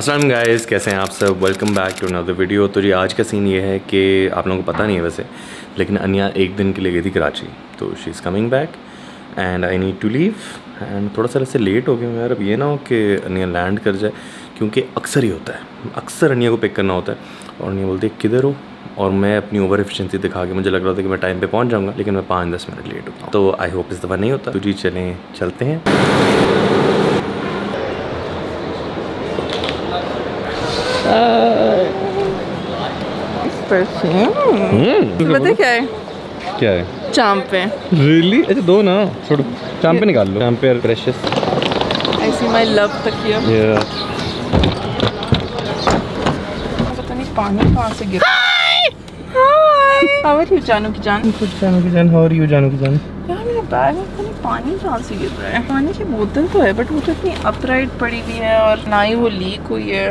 अस्सलाम गाइस, कैसे हैं आप सब। Welcome back to another video. तो जी आज का सीन ये है कि आप लोगों को पता नहीं है वैसे, लेकिन अन्या एक दिन के लिए गई थी कराची। तो she is coming back and I need to leave and थोड़ा सा ऐसे लेट हो गया यार। अब ये ना हो कि अन्या लैंड कर जाए, क्योंकि अक्सर ही होता है, अक्सर अन्या को पिक करना होता है और अन्या बोलती है किधर हो, और मैं अपनी ओवर एफिशिएंसी दिखा के मुझे लग रहा था कि मैं टाइम पे पहुंच जाऊंगा, लेकिन मैं 5-10 मिनट लेट होता हूँ। तो आई होप इस दफ़ा नहीं होता। तो जी चलें, चलते हैं। पता क्या है? चांपे। रियली? अच्छा दो ना, छोड़ो चांपे निकाल लो। चांपे precious. I see my love तकिया। पता नहीं पानी कहाँ से गिरा। How are you, जानू की जान? How are you, जानू की जान? यार मेरे बैग में इतना पानी कहाँ से गिर रहा है। पानी की बोतल तो है, बट वो तो इतनी अपराइट पड़ी हुई है और ना ही वो लीक हुई है।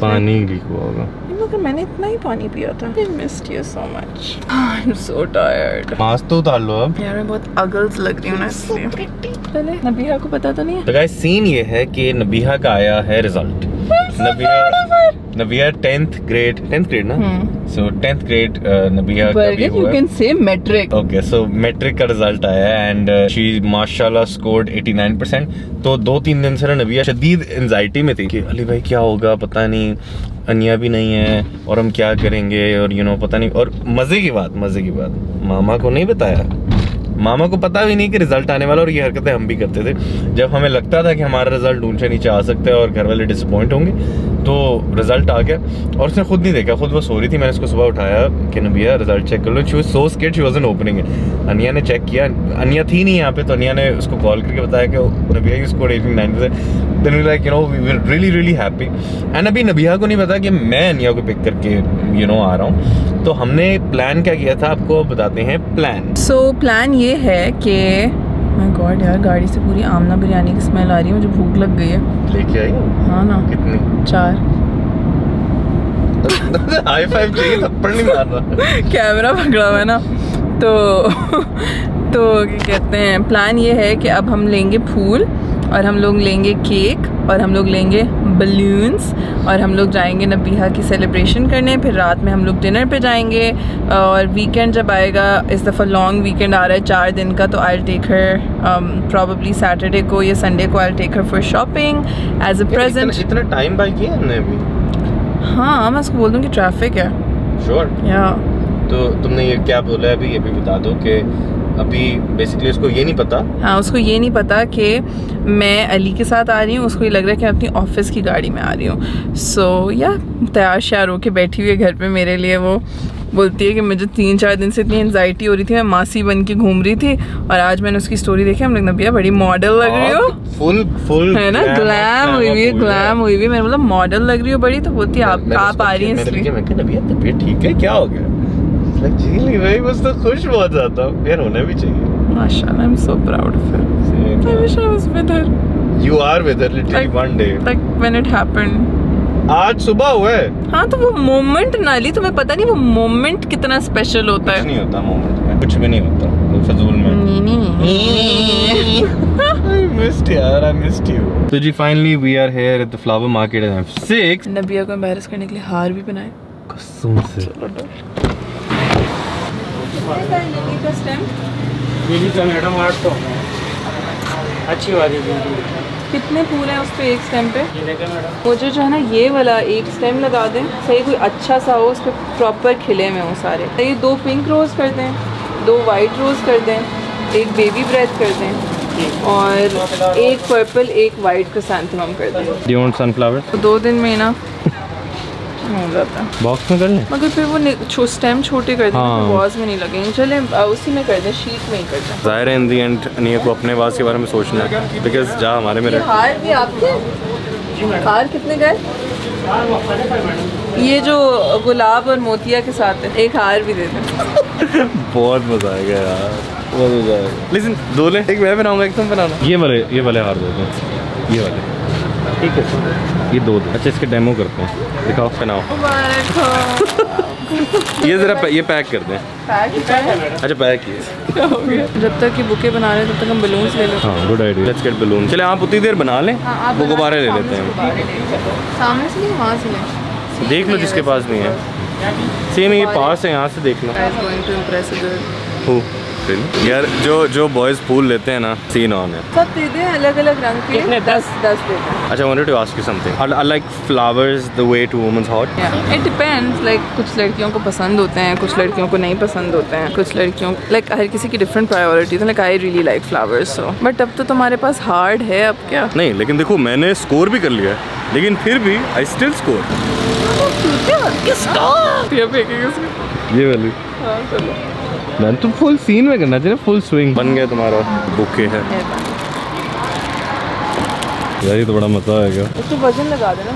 पानी लीक हुआ होगा, मगर मैंने इतना ही पानी पिया था। I missed you so much. I'm so tired. Mask तो उतार लो अब। यार मैं बहुत अगल्स लग रही हूँ ना इसलिए। पहले नबीहा को पता तो नहीं है। तो गाइस सीन ये है कि नबीहा का आया है रिजल्ट। नबीहा 10th grade ना, सो 10th grade नबीहा का भी हुआ। You can say metric. Okay, so metric का रिजल्ट आया and she माशाल्लाह scored 89%। तो 2-3 दिन से नबीहा शदीद एंजाइटी में थी कि अली भाई क्या होगा, पता नहीं, अन्या भी नहीं है और हम क्या करेंगे, और यू नो पता नहीं। और मजे की बात मामा को नहीं बताया, मामा को पता भी नहीं कि रिजल्ट आने वाला। और ये हरकतें हम भी करते थे जब हमें लगता था कि हमारा रिजल्ट ऊंचे नीचे आ सकता है और घर वाले डिसअपॉइंट होंगे। तो रिजल्ट आ गया और उसने खुद नहीं देखा, खुद वो सो रही थी। मैंने उसको सुबह उठाया कि नबिया रिजल्ट चेक कर लो। She was so scared, she wasn't opening it. अन्या ने चेक किया, अन्या थी नहीं यहाँ पे, तो अन्या ने उसको कॉल करके बताया कि नबिया की score 89%। Then we like you know we were really really happy. And अभी नबिया को नहीं पता कि मैं अन्या को पिक करके यू नो आ रहा हूँ। तो हमने प्लान क्या किया था आपको बताते हैं। प्लान प्लान ये है कि माय गॉड यार, गाड़ी से पूरी आमना बिरयानी की स्मेल आ रही है, मुझे भूख लग गई है। लेके आई हूँ। हाँ ना। कितनी? 4। हाई फाइव चाहिए, थप्पड़ नहीं मारना। कैमरा पकड़ा हुआ है ना। तो कहते हैं प्लान ये है कि अब हम लेंगे फूल और हम लोग लेंगे केक और हम लोग लेंगे बलून्स और हम लोग जाएंगे नबीहा की सेलिब्रेशन करने। फिर रात में हम लोग डिनर पे जाएंगे और वीकेंड जब आएगा, इस दफ़ा लॉन्ग वीकेंड आ रहा है 4 दिन का, तो I will take her probably Saturday को या संडे को। I will take her for shopping as a present. इतना टाइम बाय किया हमने अभी। हाँ मैं उसको बोल दूँ कि ट्रैफिक है। श्योर? या तो तुमने ये क्या बोला है अभी, ये भी बता दो कि अभी बेसिकली उसको ये नहीं पता। हाँ उसको ये नहीं पता कि मैं अली के साथ आ रही हूँ, उसको ये लग रहा है कि मैं अपनी ऑफिस की गाड़ी में आ रही हूँ। सो या तैयार श्यार होकर बैठी हुई है घर पे मेरे लिए। वो बोलती है कि मुझे 3-4 दिन से इतनी एंजाइटी हो रही थी, मैं मासी बन के घूम रही थी, और आज मैंने उसकी स्टोरी देखी। हम लोग नबिया बड़ी मॉडल लग रही हो, फुल है ना, ग्लैम हुई हुई। मैंने बोला मॉडल लग रही हो बड़ी, तो बोलती है आप आ रही हैं, ठीक है क्या हो गया। बस तो खुश बहुत जाता हूँ यार, होना भी चाहिए। माशाल्लाह, I'm so proud of her. I wish I was with her. You are with her literally one day. Like when it happened. आज सुबह हुआ है। हाँ तो वो मोमेंट ना ली, तुम्हें पता नहीं वो मोमेंट कितना स्पेशल होता है। कुछ नहीं होता मोमेंट में, कुछ भी नहीं होता फजूल में। I missed यार, I missed you. तो जी finally we are here at the flower market and I'm 6. नबिया को एम्बैरस करने के लिए हार भी पहनाए, कसम से। मैडम 800 अच्छी वाली कितने पूरे हैं उस पर एक स्टेम पे। मुझे जो है ना ये वाला एक स्टेम लगा दें सही, कोई अच्छा सा हो, उस पर प्रॉपर खिले में हो सारे। ये 2 पिंक रोज़ कर दें, 2 वाइट रोज़ कर दें, एक बेबी ब्रेथ कर दें और 1 पर्पल 1 वाइट का सैंथेमम कर दें। Do you want sunflower? तो 2 दिन में ना हो जाता है। बॉक्स में कर लें, मगर फिर वो स्टेम छोटे कर दें। हाँ। तो वाज में नहीं लगेंगे, चले उसी में कर दें, शीट में ही कर दें। जाहिर है इन दी एंड अन्या को अपने वाज के बारे में सोचना है, बिकॉज जहाँ हमारे में हार भी आपके। हार कितने गए? ये जो गुलाब और मोतिया के साथ है, एक हार भी दे दें। बहुत मजा आएगा यार, बहुत मजा आएगा। लेकिन 2 ले, एक मैं बनाऊंगा, एक तुम बनाना। ये वाले हार दे दें, ये वाले ठीक है। ये दो दो। अच्छा इसके डेमो करते हैं, दिखाओ पहनाओ। ये जरा ये पैक कर दें। अच्छा पैक किया। जब तक ये बुके बना रहे हैं तब तक हम बलून्स ले लेते हैं। हाँ good idea, let's get balloon. चले आप उतनी देर बना लें, वो गुब्बारे ले लेते हैं। सामने से नहीं वहाँ से लें, देख लो जिसके पास नहीं है। सेम ये पास है, यहाँ से देख लो। यार जो बॉयज फूल लेते हैं ना, सीन ऑन है। सब दे दे अलग अलग रंग के। कितने? 10 दे दे। अच्छा, I wanted to ask you something. I like flowers the way to woman's heart. Yeah, it depends. Like कुछ लड़कियों को पसंद होते हैं, कुछ लड़कियों को नहीं पसंद होते हैं, कुछ लड़कियों like हर किसी की different priorities. Like I really like flowers. So, but अब तो तुम्हारे पास hard है, अब क्या? नहीं, लेकिन देखो मैंने स्कोर भी कर लिया है, लेकिन फिर भी I still score. ये वाली। हाँ चलो। मैंने तुम फुल सीन में करना चाहिए, फुल स्विंग। बन गया तुम्हारा बुके है। यार ये तो बड़ा मजा आएगा। तो वजन लगा देना।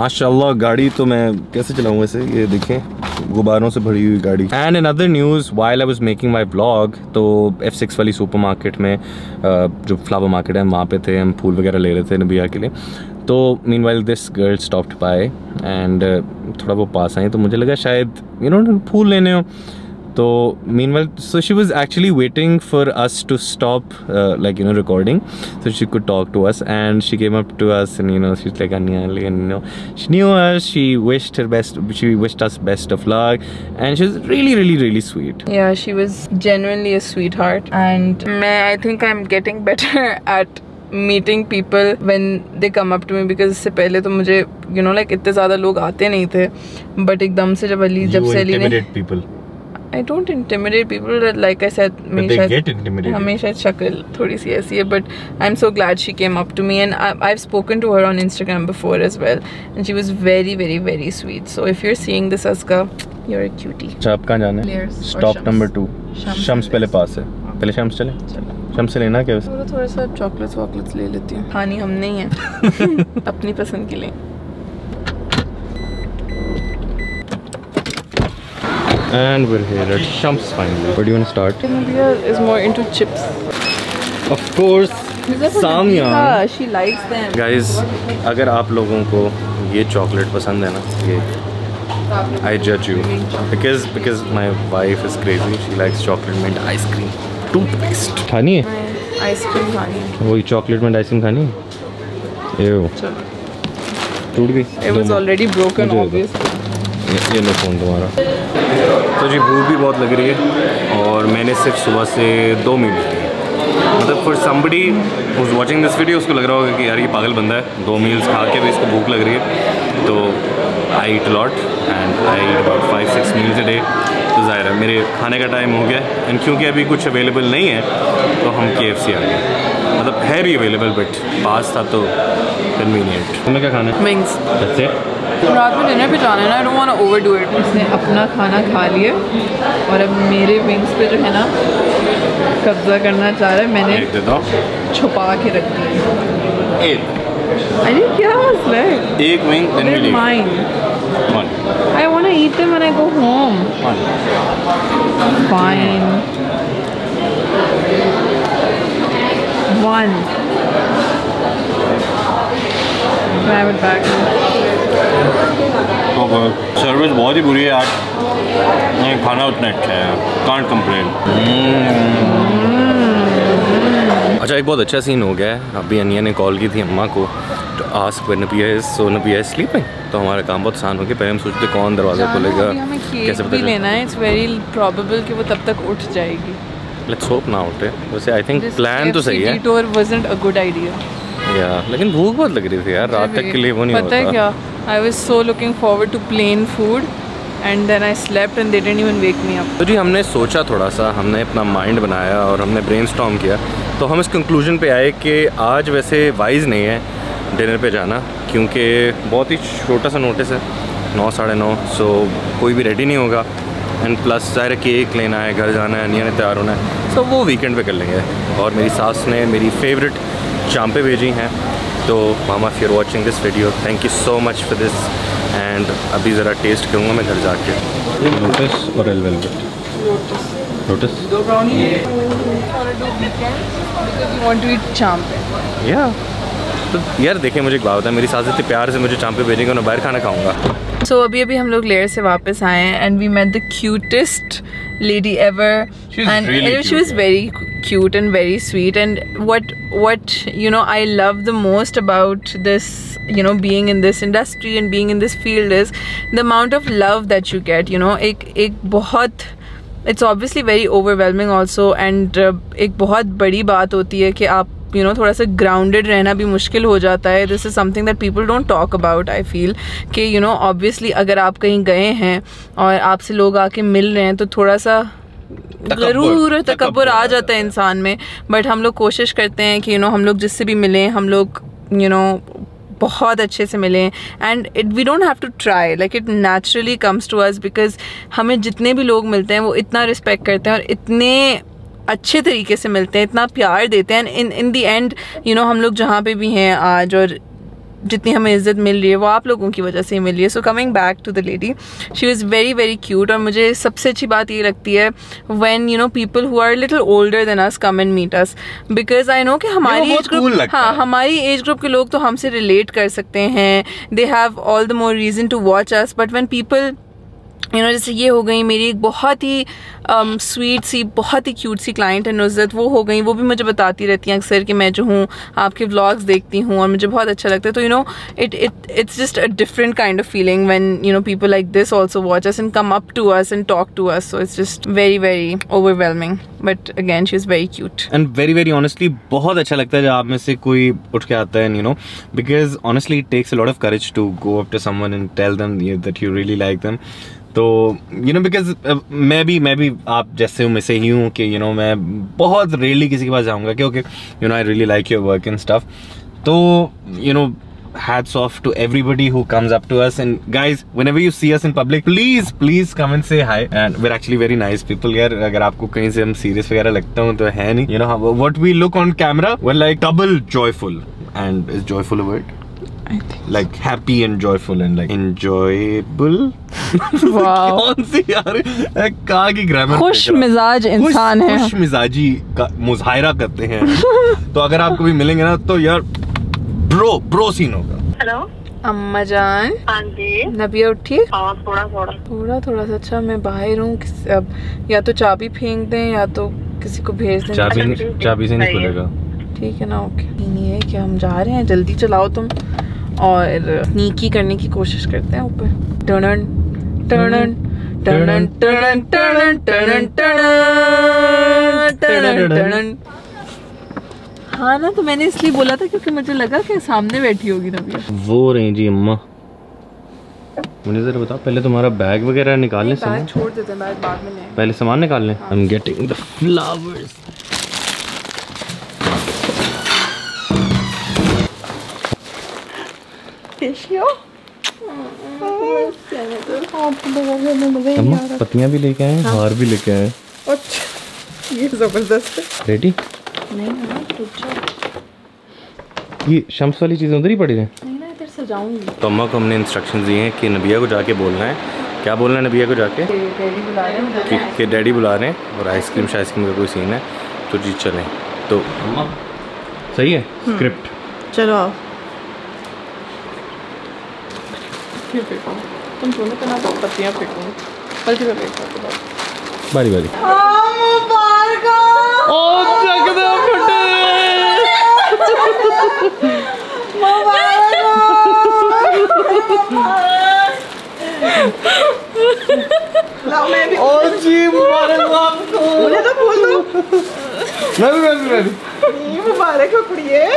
माशाल्लाह गाड़ी तो मैं कैसे चलाऊं ऐसे, ये देखें गुब्बारों से भरी हुई गाड़ी। And in other news, while I was making my blog तो F6 वाली सुपर मार्केट में जो फ्लावर मार्केट है वहाँ पे थे हम, फूल वगैरह ले रहे थे नबिया के लिए। तो meanwhile this girl stopped by and थोड़ा वो पास आए, तो मुझे लगा शायद यू नो फूल लेने हो। तो meanwhile so she was actually waiting for us to stop like you know recording, so she could talk to us and she came up to us and you know she like Anya, you know, she knew us, she wished us best of luck and she was really really really sweet. Yeah, she was genuinely a sweetheart and I think I'm getting better at meeting people when they come up to me because इससे पहले तो मुझे you know like इतने ज़्यादा लोग आते नहीं थे, but एकदम से जब से अली ने people. I don't intimidate people. Like I said, but they get intimidated. हमेशा शक्ल थोड़ी सी ऐसी है, but I'm so glad she came up to me and I've spoken to her on Instagram before as well, and she was very very very sweet. So if you're seeing this, Aska, you're a cutie. अच्छा आप कहाँ जाना है? Stop number 2. Shams पहले पास है, पहले शम्स चले। शम्स से लेना क्या? थोड़ा सा चॉकलेट्स वॉकलेट्स ले लेती हूँ। खानी हम नहीं है, अपनी पसंद के लिए। And we're here at Shams finally. Where do you want to start? Nabiha is more into chips. Of course, Samia. She likes them. Guys, अगर आप लोगों को ये chocolate पसंद है ना, ये I judge you because my wife is crazy. She likes chocolate mint ice cream. Toothpaste. खानी है? Ice cream खानी है. वही chocolate mint ice cream खानी है? Ew. टूट गई. It was already broken obviously. ये लो फोन तुम्हारा। तो जी भूख भी बहुत लग रही है और मैंने सिर्फ सुबह से 2 मील लिए, मतलब for somebody who's watching this video उसको लग रहा होगा कि यार ये पागल बंदा है 2 मील्स खा के भी इसको भूख लग रही है। तो I eat lot and I eat about 5-6 meals a day. तो ज़ाहिर है मेरे खाने का टाइम हो गया एंड क्योंकि अभी कुछ अवेलेबल नहीं है तो हम KFC आ गए, मतलब है भी अवेलेबल बट पास था तो कन्वीनियंट। तुम्हें क्या खाना है? विंग्स। रात में डिनर पे जाना है ना, I don't want to overdo it. उसने अपना खाना खा लिया और अब मेरे विंग्स पे जो है ना कब्जा करना चाह रहा है, मैंने छुपा के रख दिया। अरे क्या मसला है? एक wing then we leave. I want to eat them when I go home. Fine. One. Grab it back. Service बहुत ही बुरी है आज, नहीं खाना उतना अच्छा है, कांट कंप्लेन। अच्छा एक बहुत अच्छा सीन हो गया है, अभी Anya ने कॉल की थी अम्मा को तो ask when Nabiha is, so Nabiha is sleeping, तो हमारा काम बहुत आसान हो गया। पहले हम सोचते कौन दरवाज़ा खोलेगा, कैसे पता लेना है, इट्स वेरी प्रोबेबल कि वो तब तक उठ जाएगी। लेट्स होप ना उठे, वैसे आई थिंक प्लान तो सही है। Detour wasn't a good idea. या लेकिन भूख बहुत लग रही थी यार, रात तक के लिए वो नहीं होता। पता है क्या, I was so looking forward to plain food and then I slept and they didn't even wake me up. तो जी हमने सोचा थोड़ा सा, हमने अपना माइंड बनाया और हमने ब्रेनस्टॉर्म किया, तो हम इस कंक्लूजन पे आए कि आज वैसे वाइज नहीं है डिनर पे जाना क्योंकि बहुत ही छोटा सा नोटिस है, 9, 9:30, सो कोई भी रेडी नहीं होगा एंड प्लस सारे केक लेना है, घर जाना है, Anya ने तैयार होना है, सो वो वीकेंड पे कर लेंगे। और मेरी सास ने मेरी फेवरेट चांपे भेजी हैं, तो मामा if you're watching this video, thank you so much for this and अभी ज़रा टेस्ट करूँगा मैं घर जाके। लोटस और एलवेलवेट। Lotus? Do brownie? Yeah. Or do weekend? Because you want to eat champ. Yeah. तो यार देखिए मुझे एक बात है, मेरी सास इतने प्यार से मुझे चांपे भेजेंगे और बाहर खाना खाऊंगा। सो अभी हम लोग लेयर से वापस आए हैं and we met the cutest lady ever and she was very cute and very sweet and what you know I love the most about this, you know, being in this industry and being in this field is the amount of love that you get, you know, एक बहुत it's obviously very overwhelming also and एक बहुत बड़ी बात होती है कि आप you know थोड़ा सा grounded रहना भी मुश्किल हो जाता है. This is something that people don't talk about, I feel कि you know obviously अगर आप कहीं गए हैं और आपसे लोग आके मिल रहे हैं तो थोड़ा सा ज़रूर तकब्बुर आ जाता है इंसान में. बट हम लोग कोशिश करते हैं कि you know, हम लोग जिससे भी मिलें हम लोग you know, बहुत अच्छे से मिलें and we don't have to try, like it naturally comes to us because हमें जितने भी लोग मिलते हैं वो इतना रिस्पेक्ट करते हैं और इतने अच्छे तरीके से मिलते हैं, इतना प्यार देते हैं. In the end you know, हम लोग जहाँ पे भी हैं आज और जितनी हमें इज़्ज़त मिल रही है वो आप लोगों की वजह से ही मिल रही है. So coming back to the lady, she was very very cute और मुझे सबसे अच्छी बात ये लगती है when you know people who are little older than us come and meet us because I know कि हमारी एज ग्रुप, हाँ हमारी एज ग्रुप के लोग तो हमसे रिलेट कर सकते हैं, they have all the more reason to watch us. But when people you know, जैसे ये हो गई मेरी एक बहुत ही स्वीट सी बहुत ही क्यूट सी क्लाइंट है नुज़रत, वो हो गई, वो भी मुझे बताती रहती हैं अक्सर कि मैं जो हूँ आपके व्लॉग्स देखती हूँ और मुझे बहुत अच्छा लगता है. तो you know, it's just a different kind of feeling when you know, people like this also watch us and come up to us and talk to us. So it's just very very overwhelming. But again, she is very cute. And very very honestly, बहुत अच्छा लगता है जब आप में से कोई उठ के आता है and you know, because honestly it takes a lot of courage to go up to someone and tell them that you really like them. तो you know, because मैं भी आप जैसे हूँ, मैं से ही हूँ कि you know, मैं बहुत रेयरली किसी के पास जाऊँगा कि okay you know, I really like your work and stuff. तो you know, hats off to everybody who comes up to us. And guys, whenever you see us in public, please come and say hi. And we're actually very nice people here. अगर आपको कहीं से हम serious वगैरह लगता हूँ तो है नहीं. You know, what we look on camera, we're like double joyful. And is joyful a word? I think like happy and joyful and like enjoyable. Wow. कौन सी यार कहाँ की ग्रामर? खुश मिजाज इंसान है. खुश मिजाजी का मुजाहिरा करते हैं. तो अगर आप कभी मिलेंगे ना तो यार ब्रो सीन होगा. हेलो अम्मा जान. हाँ जी. नबिया उठी? हाँ थोड़ा सा. अच्छा मैं बाहर हूँ, या तो चाबी फेंक दें या तो किसी को भेज दें. चाबी से नहीं खुलेगा. ठीक है ना? ओके. नहीं है कि हम जा रहे हैं, जल्दी चलाओ तुम. और नीकी करने की कोशिश करते हैं ऊपर. Turn turn turn turn turn turn turn turn. हाँ ना, तो मैंने इसलिए बोला था क्योंकि मुझे लगा कि सामने बैठी होगी नबिया. वो रही जी अम्मा. मुझे जरा बताओ पहले तुम्हारा बैग वगैरह निकालने से. बैग छोड़ देते हैं, बैग बाद में लेंगे, पहले सामान निकाल लें. I am getting the flowers. पत्तियां भी लेके आए, हार भी लेके आए. अच्छा ये जबरदस्त है. रेडी नहीं ना तो ये शम्स वाली चीज़ें उधर ही पड़ी हैं. नहीं ना, इधर सजाऊंगी. तो अम्मा को हमने इंस्ट्रक्शंस दिए हैं कि नबिया को जाके बोलना है. क्या बोलना है नबिया को जाके? डैडी बुला रहे हैं. कि डैडी बुला रहे हैं और आइसक्रीम शाइसक्रीम का कोई सीन है तो जी चलें. तो अम्मा सही है स्क्रिप्ट. चलो आओ. तुम दोनों का ना पत्तियाँ फेंको. बल्कि मैं बारी बारी मुबारक हो कुड़िए. ओ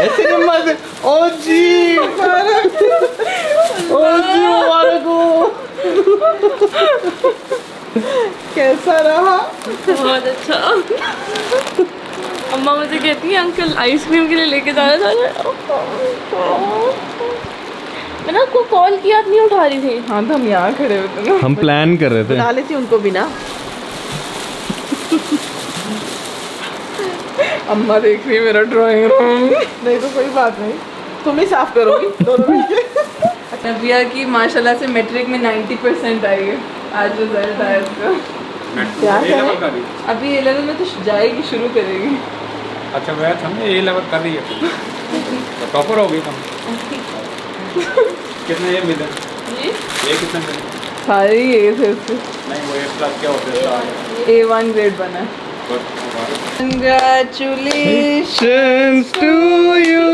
जी मुबारक. ओ जी मुबारक हो. कैसा रहा? बहुत अच्छा. अम्मा मुझे कहती है अंकल आइसक्रीम के लिए लेके जाना था. मैंने आपको कॉल किया, आप नहीं उठा रही थी. हाँ तो हम यहाँ खड़े होते थे, हम प्लान कर रहे थे. बुला लेती उनको भी ना. अम्मा देख रही मेरा ड्राइंग रूम. नहीं तो कोई बात नहीं, तुम ही साफ करोगी दोनों मिलके. नबिया की माशाल्लाह से मैट्रिक में 90% आई है. आज रिजल्ट आया उसका. क्या है अभी A लेवल में तो जाएगी, शुरू करेगी। अच्छा मैथ हमने A लेवल कर रही है, टॉपर हो गई तुम। कितने A मिले? ये कितने मिले? सारे A से। नहीं वो A+ क्या होता है? A1 ग्रेड बना। Congratulations to you,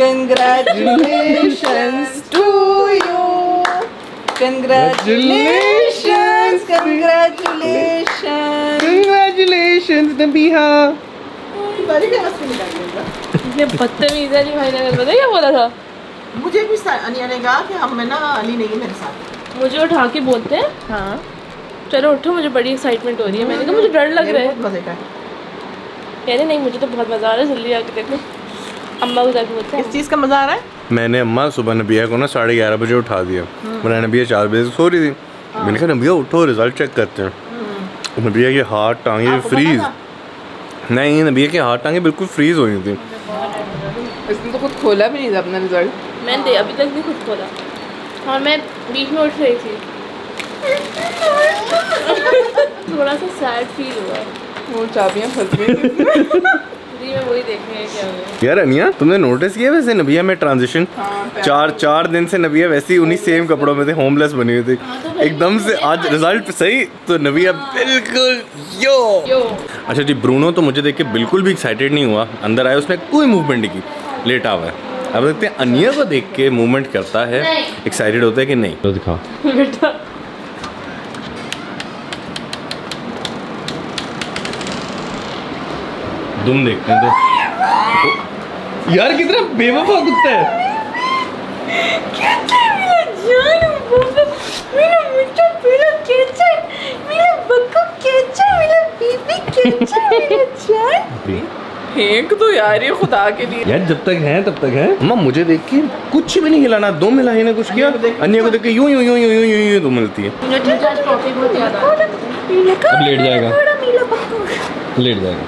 congratulations to you, congratulations, congratulations, congratulations Nabiha। इतने बदतमीज़ है जी भाई ने बताया, क्या बोला था? मुझे भी अनिया ने कहा कि हम में ना अली नहीं है मेरे साथ, मुझे उठा के बोलते हैं हाँ चलो उठो, मुझे बड़ी एक्साइटमेंट हो रही है। मैंने कहा मुझे डर लग रहा है। मज़े का कह रहे नहीं मुझे तो बहुत मज़ा आ रहा है, जल्दी आके देखो। अम्मा को जाके बोलते हैं इस चीज़ का मज़ा आ रहा है। मैंने अम्मा सुबह नबिया को ना 11:30 बजे उठा दिया, मैंने नबिया 4 बजे सो रही थी। मैंने कहा नबिया उठो रिजल्ट चेक करते हैं। नबिया के हाथ टाँगें फ्रीज, नहीं नबिया के हाथ टाँगें बिल्कुल फ्रीज हो गई थी। इसने तो खुद खोला भी नहीं था अपना रिजल्ट, मैंने अभी तक भी खुद खोला और मैं बीच में उठ रही थी। थोड़ा सा सैड फील हुआ, वो चाबियां फंस गई जी। मैं वही देख रही क्या हुआ यार। अनिया तुमने नोटिस किया वैसे नबिया में ट्रांजिशन? हाँ, चार दिन से नबिया वैसी उन्हीं सेम कपड़ों में थे, होमलेस बनी हुई थी। हाँ, तो एकदम से आज रिजल्ट सही तो नबिया बिल्कुल यो। अच्छा जी ब्रूनो तो मुझे देख के बिल्कुल भी एक्साइटेड नहीं हुआ, अंदर आया उसने कोई मूवमेंट नहीं की, लेटा हुआ है। अब देखते हैं अनिया को देख के मूवमेंट करता है, एक्साइटेड होता है कि नहीं। तो दिखाओ बेटा। तुम देखते हैं तो यार कितना बेवफा कुत्ता है। फेंक दो यार ये खुदा के लिए। यार जब तक है तब तक है। अम्मा मुझे देख के कुछ भी नहीं हिलाना, दो मिला ही ना कुछ किया। अनिया को देख के यूं यूं यूं यूं यूं यूं तो मिलती है। अब लेट जाएगा, लेट जाएगा,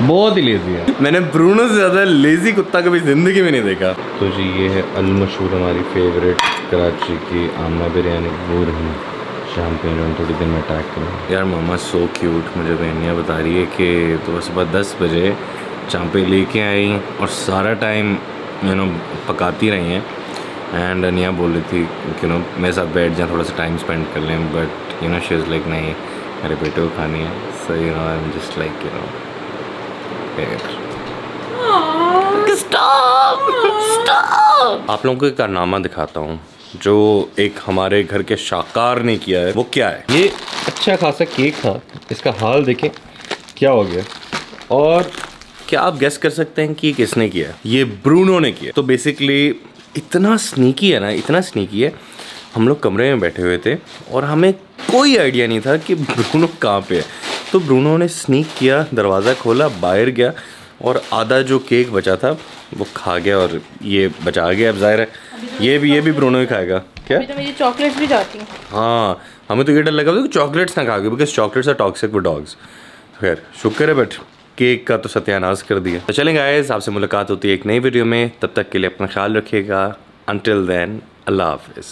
बहुत ही लेजी है। मैंने ब्रूनो से ज़्यादा लेजी कुत्ता कभी ज़िंदगी में नहीं देखा। तो जी ये है अलमशहूर हमारी फेवरेट कराची की आमा बिरयानी, वो रही शाम पे हम थोड़ी देर में अटैक करें। यार मामा सो क्यूट, मुझे बहनिया बता रही है कि तो सुबह 10 बजे चाँपे लेके आई और सारा टाइम यू नो पकाती रही हैं। एंड अनिया बोल रही थी कि नो मेरे साथ बैठ जाए, थोड़ा सा टाइम स्पेंड कर लें, but you know she is like नहीं मेरे बेटे को खानी है। So you know I am just like you know stop. आप लोगों को एक कारनामा दिखाता हूँ जो एक हमारे घर के शाहकार ने किया है। वो क्या है? ये अच्छा खासा केक था, इसका हाल देखें क्या हो गया। और क्या आप गेस कर सकते हैं कि किसने किया? ये ब्रूनो ने किया। तो बेसिकली इतना स्नीकी है ना, इतना स्नीकी है। हम लोग कमरे में बैठे हुए थे और हमें कोई आइडिया नहीं था कि ब्रूनो कहाँ पे है। तो ब्रूनो ने स्नीक किया, दरवाज़ा खोला, बाहर गया और आधा जो केक बचा था वो खा गया और ये बचा गया। अब जाहिर है ये भी ब्रूनो ही खाएगा। क्या तो मेरी चॉकलेट्स भी जाती हैं? हाँ हमें तो ये डर लगा कि चॉकलेट्स ना खा गए, because chocolates are toxic for dogs. खैर शुक्र है बट केक का तो सत्यानाश कर दिया। तो चलें गाइस आपसे मुलाकात होती है एक नई वीडियो में, तब तक के लिए अपना ख्याल रखिएगा। अंटिल देन अल्लाह हाफिज़।